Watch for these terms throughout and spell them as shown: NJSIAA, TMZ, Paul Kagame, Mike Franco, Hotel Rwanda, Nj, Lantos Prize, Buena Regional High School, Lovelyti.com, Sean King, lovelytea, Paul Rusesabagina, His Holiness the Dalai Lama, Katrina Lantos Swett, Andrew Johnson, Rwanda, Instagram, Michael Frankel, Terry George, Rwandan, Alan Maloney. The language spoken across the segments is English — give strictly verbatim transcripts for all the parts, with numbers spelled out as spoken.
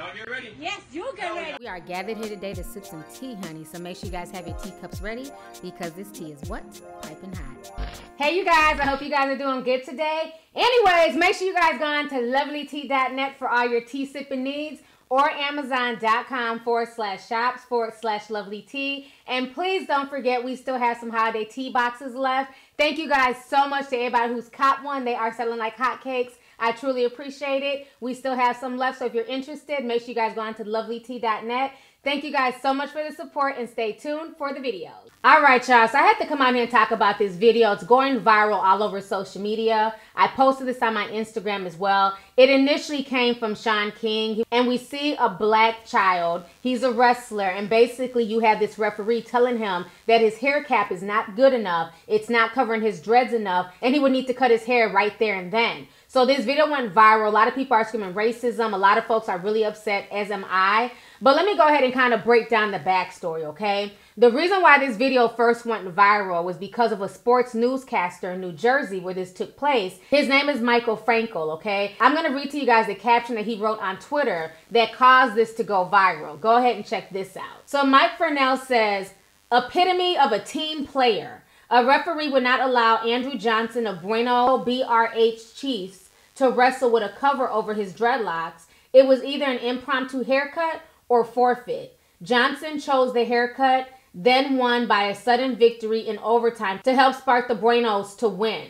Y'all get ready? Yes, you get ready. We are gathered here today to sip some tea, honey. So make sure you guys have your teacups ready because this tea is what? Piping hot. Hey, you guys. I hope you guys are doing good today. Anyways, make sure you guys go on to lovely tea dot net for all your tea sipping needs, or amazon.com forward slash shops forward slash lovely tea. And please don't forget, we still have some holiday tea boxes left. Thank you guys so much to everybody who's copped one. They are selling like hotcakes. I truly appreciate it. We still have some left, so if you're interested, make sure you guys go on to lovely tea dot net. Thank you guys so much for the support, and stay tuned for the videos. All right, y'all, so I had to come on here and talk about this video. It's going viral all over social media. I posted this on my Instagram as well. It initially came from Sean King, and we see a black child. He's a wrestler, and basically you have this referee telling him that his hair cap is not good enough, it's not covering his dreads enough, and he would need to cut his hair right there and then. So this video went viral. A lot of people are screaming racism. A lot of folks are really upset, as am I. But let me go ahead and kind of break down the backstory, okay? The reason why this video first went viral was because of a sports newscaster in New Jersey where this took place. His name is Michael Frankel, okay? I'm going to read to you guys the caption that he wrote on Twitter that caused this to go viral. Go ahead and check this out. So Mike Frankel says, epitome of a team player. A referee would not allow Andrew Johnson of Bueno B R H Chiefs to wrestle with a cover over his dreadlocks. It was either an impromptu haircut or forfeit. Johnson chose the haircut, then won by a sudden victory in overtime to help spark the Buenos to win.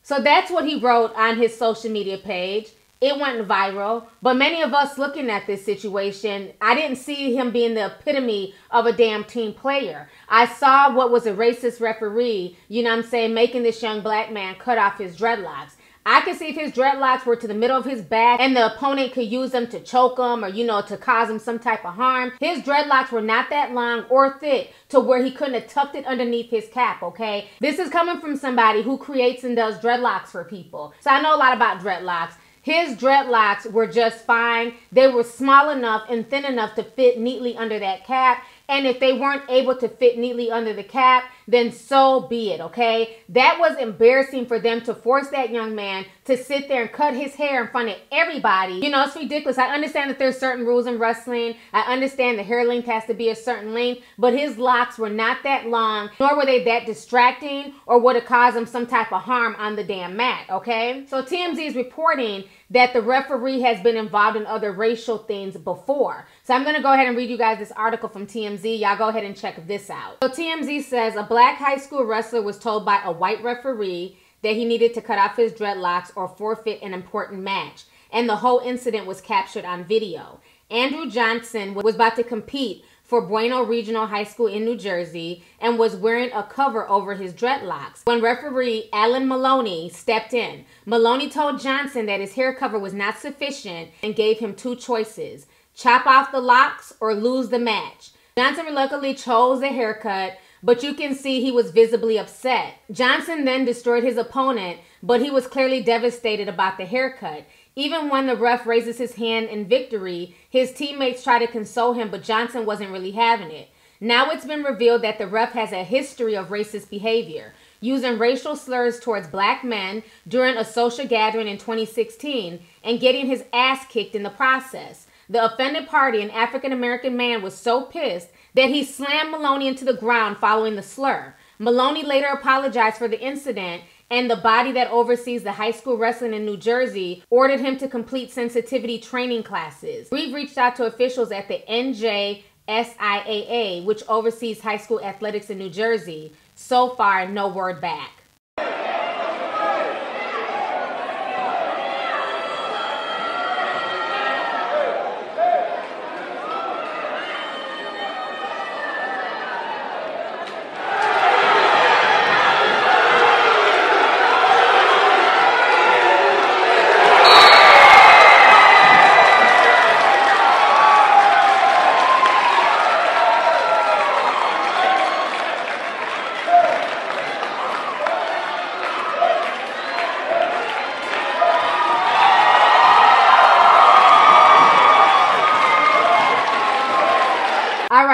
So that's what he wrote on his social media page. It went viral, but many of us looking at this situation, I didn't see him being the epitome of a damn team player. I saw what was a racist referee, you know what I'm saying, making this young black man cut off his dreadlocks. I could see if his dreadlocks were to the middle of his back and the opponent could use them to choke him or, you know, to cause him some type of harm. His dreadlocks were not that long or thick to where he couldn't have tucked it underneath his cap, okay? This is coming from somebody who creates and does dreadlocks for people. So I know a lot about dreadlocks. His dreadlocks were just fine. They were small enough and thin enough to fit neatly under that cap. And if they weren't able to fit neatly under the cap, then so be it, okay? That was embarrassing for them to force that young man to sit there and cut his hair in front of everybody. You know, it's ridiculous. I understand that there's certain rules in wrestling. I understand the hair length has to be a certain length, but his locks were not that long, nor were they that distracting or would have caused him some type of harm on the damn mat, okay? So T M Z is reporting that the referee has been involved in other racial things before. So I'm gonna go ahead and read you guys this article from T M Z. Y'all go ahead and check this out. So T M Z says, a black high school wrestler was told by a white referee that he needed to cut off his dreadlocks or forfeit an important match. And the whole incident was captured on video. Andrew Johnson was about to compete for Buena Regional High School in New Jersey and was wearing a cover over his dreadlocks when referee Alan Maloney stepped in. Maloney told Johnson that his hair cover was not sufficient and gave him two choices: chop off the locks or lose the match. Johnson reluctantly chose a haircut, but you can see he was visibly upset. Johnson then destroyed his opponent, but he was clearly devastated about the haircut. Even when the ref raises his hand in victory, his teammates try to console him, but Johnson wasn't really having it. Now it's been revealed that the ref has a history of racist behavior, using racial slurs towards black men during a social gathering in twenty sixteen and getting his ass kicked in the process. The offended party, an African-American man, was so pissed that he slammed Maloney into the ground following the slur. Maloney later apologized for the incident, and the body that oversees the high school wrestling in New Jersey ordered him to complete sensitivity training classes. We've reached out to officials at the N J S I A A, which oversees high school athletics in New Jersey. So far, no word back.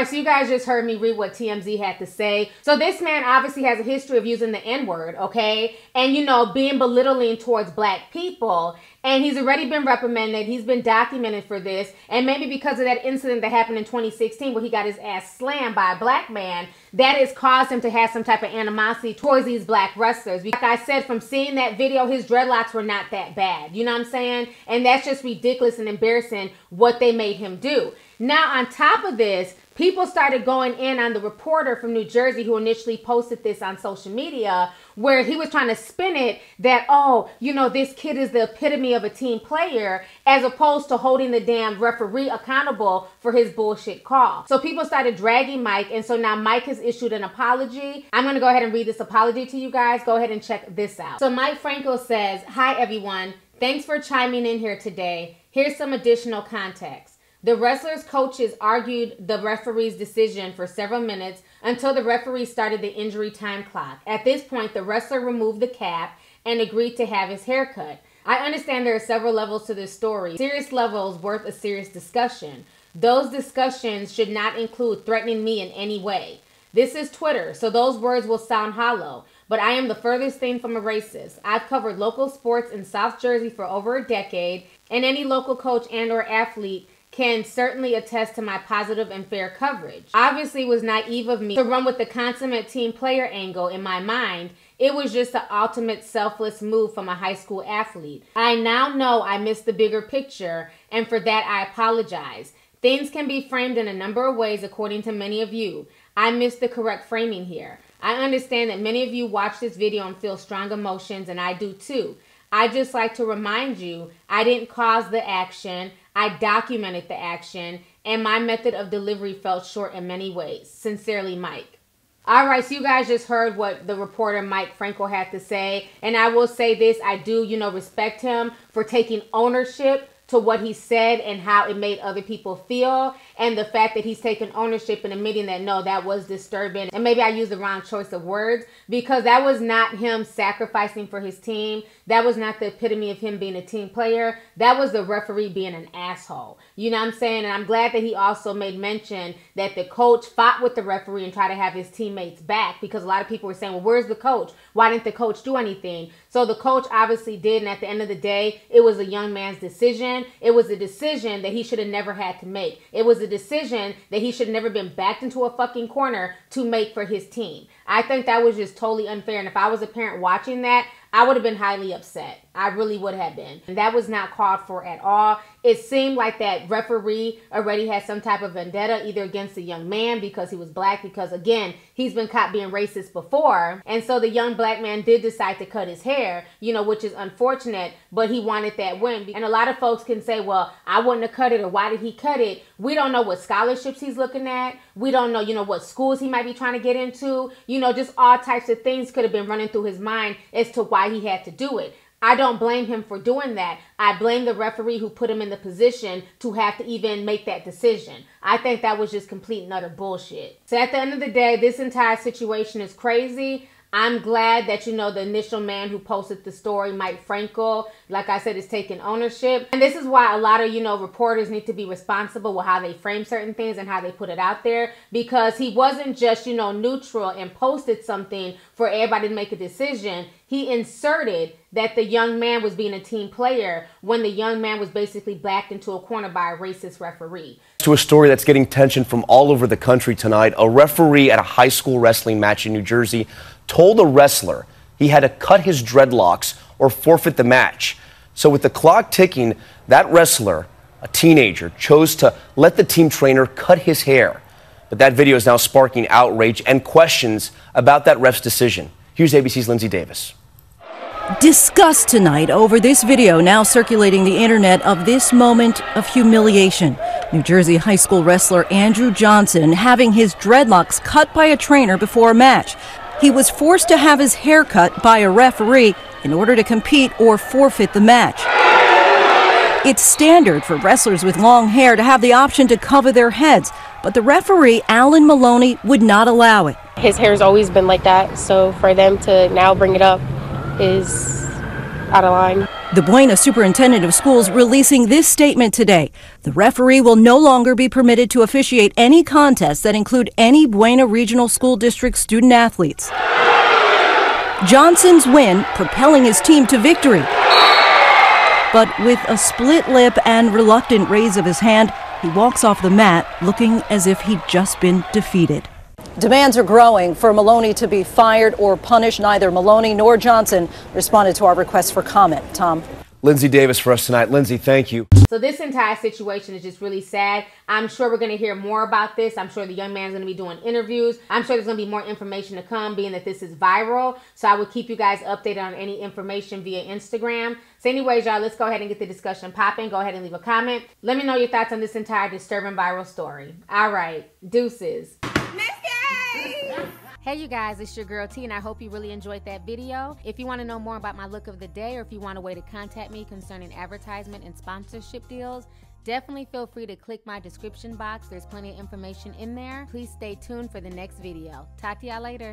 right, so you guys just heard me read what T M Z had to say. So this man obviously has a history of using the N-word, okay? And, you know, being belittling towards black people. And he's already been reprimanded. He's been documented for this. And maybe because of that incident that happened in twenty sixteen where he got his ass slammed by a black man, that has caused him to have some type of animosity towards these black wrestlers. Like I said, from seeing that video, his dreadlocks were not that bad. You know what I'm saying? And that's just ridiculous and embarrassing what they made him do. Now, on top of this, people started going in on the reporter from New Jersey who initially posted this on social media, where he was trying to spin it that, oh, you know, this kid is the epitome of a team player, as opposed to holding the damn referee accountable for his bullshit call. So people started dragging Mike, and so now Mike has issued an apology. I'm going to go ahead and read this apology to you guys. Go ahead and check this out. So Mike Frankel says, "Hi, everyone. Thanks for chiming in here today. Here's some additional context. The wrestlers' coaches argued the referee's decision for several minutes until the referee started the injury time clock. At this point, the wrestler removed the cap and agreed to have his hair cut. I understand there are several levels to this story. Serious levels worth a serious discussion. Those discussions should not include threatening me in any way. This is Twitter, so those words will sound hollow, but I am the furthest thing from a racist. I've covered local sports in South Jersey for over a decade, and any local coach and or athlete can certainly attest to my positive and fair coverage. Obviously, it was naive of me to run with the consummate team player angle in my mind. It was just the ultimate selfless move from a high school athlete. I now know I missed the bigger picture, and for that I apologize. Things can be framed in a number of ways according to many of you. I missed the correct framing here. I understand that many of you watch this video and feel strong emotions, and I do too. I just like to remind you, I didn't cause the action. I documented the action, and my method of delivery fell short in many ways. Sincerely, Mike." All right, so you guys just heard what the reporter Mike Frankel had to say, and I will say this, I do, you know, respect him for taking ownership to what he said and how it made other people feel, and the fact that he's taken ownership and admitting that, no, that was disturbing, and maybe I used the wrong choice of words, because that was not him sacrificing for his team. That was not the epitome of him being a team player. That was the referee being an asshole. You know what I'm saying? And I'm glad that he also made mention that the coach fought with the referee and tried to have his teammates back, because a lot of people were saying, well, where's the coach? Why didn't the coach do anything? So the coach obviously did, and at the end of the day, it was a young man's decision. It was a decision that he should have never had to make. It was a decision that he should have never been backed into a fucking corner to make for his team. I think that was just totally unfair. And if I was a parent watching that, I would have been highly upset. I really would have been. And that was not called for at all. It seemed like that referee already had some type of vendetta, either against the young man because he was black, because again, he's been caught being racist before. And so the young black man did decide to cut his hair, you know, which is unfortunate, but he wanted that win. And a lot of folks can say, well, I wouldn't have cut it, or why did he cut it? We don't know what scholarships he's looking at. We don't know, you know, what schools he might be trying to get into. You know, just all types of things could have been running through his mind as to why he had to do it. I don't blame him for doing that. I blame the referee who put him in the position to have to even make that decision. I think that was just complete and utter bullshit. So at the end of the day, this entire situation is crazy. I'm glad that, you know, the initial man who posted the story, Mike Frankel, like I said, is taking ownership. And this is why a lot of, you know, reporters need to be responsible with how they frame certain things and how they put it out there. Because he wasn't just, you know, neutral and posted something for everybody to make a decision. He inserted that the young man was being a team player when the young man was basically backed into a corner by a racist referee. To a story that's getting tension from all over the country tonight, a referee at a high school wrestling match in New Jersey told a wrestler he had to cut his dreadlocks or forfeit the match. So with the clock ticking, that wrestler, a teenager, chose to let the team trainer cut his hair. But that video is now sparking outrage and questions about that ref's decision. Here's A B C's Lindsay Davis. Discussed tonight over this video now circulating the internet of this moment of humiliation. New Jersey high school wrestler Andrew Johnson having his dreadlocks cut by a trainer before a match. He was forced to have his hair cut by a referee in order to compete or forfeit the match. It's standard for wrestlers with long hair to have the option to cover their heads, but the referee, Alan Maloney, would not allow it. His hair's always been like that, so for them to now bring it up is out of line. The Buena Superintendent of Schools releasing this statement today. The referee will no longer be permitted to officiate any contests that include any Buena Regional School District student-athletes. Johnson's win, propelling his team to victory. But with a split lip and reluctant raise of his hand, he walks off the mat looking as if he'd just been defeated. Demands are growing for Maloney to be fired or punished. Neither Maloney nor Johnson responded to our request for comment. Tom. Lindsay Davis for us tonight. Lindsay, thank you. So this entire situation is just really sad. I'm sure we're going to hear more about this. I'm sure the young man's going to be doing interviews. I'm sure there's going to be more information to come, being that this is viral. So I would keep you guys updated on any information via Instagram. So anyways, y'all, let's go ahead and get the discussion popping. Go ahead and leave a comment. Let me know your thoughts on this entire disturbing viral story. All right. Deuces. Hey you guys, it's your girl T, and I hope you really enjoyed that video. If you want to know more about my look of the day, or if you want a way to contact me concerning advertisement and sponsorship deals, definitely feel free to click my description box. There's plenty of information in there. Please stay tuned for the next video. Talk to y'all later.